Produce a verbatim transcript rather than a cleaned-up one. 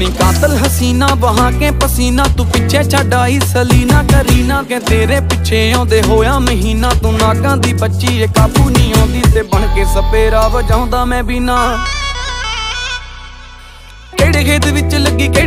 बनी कातल हसीना बहा के पसीना तू पिछे छाई सलीना करीना के तेरे पिछे आंदे होया महीना तू नाका दी बच्ची ये काबू नहीं आती ते बन के सपेरा वजाऊंदा मैं बिना केड़े खेत विच लगी।